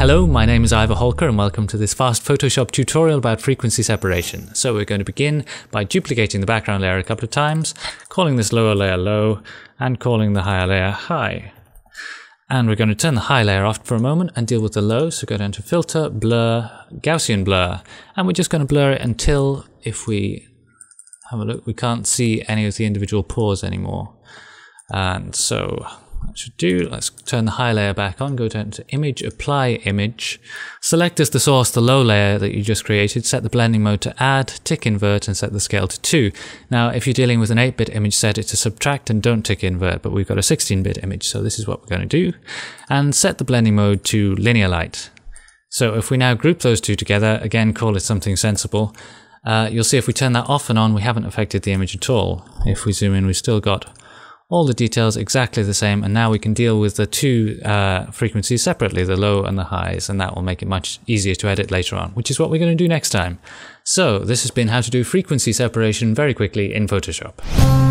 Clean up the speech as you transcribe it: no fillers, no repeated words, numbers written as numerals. Hello, my name is Ivor Houlker and welcome to this fast Photoshop tutorial about frequency separation. So we're going to begin by duplicating the background layer a couple of times, calling this lower layer low and calling the higher layer high. And we're going to turn the high layer off for a moment and deal with the low. So go down to Filter, Blur, Gaussian Blur, and we're just going to blur it until, if we have a look, we can't see any of the individual pores anymore. And so that should do. Let's turn the high layer back on, go down to Image, Apply Image, select as the source the low layer that you just created, set the blending mode to add, tick invert and set the scale to 2. Now if you're dealing with an 8-bit image, set it to subtract and don't tick invert, but we've got a 16-bit image, so this is what we're going to do, and set the blending mode to linear light. So if we now group those two together, again call it something sensible, you'll see if we turn that off and on we haven't affected the image at all. If we zoom in we've still got all the details exactly the same, and now we can deal with the two frequencies separately, the low and the highs, and that will make it much easier to edit later on, which is what we're going to do next time. So this has been how to do frequency separation very quickly in Photoshop.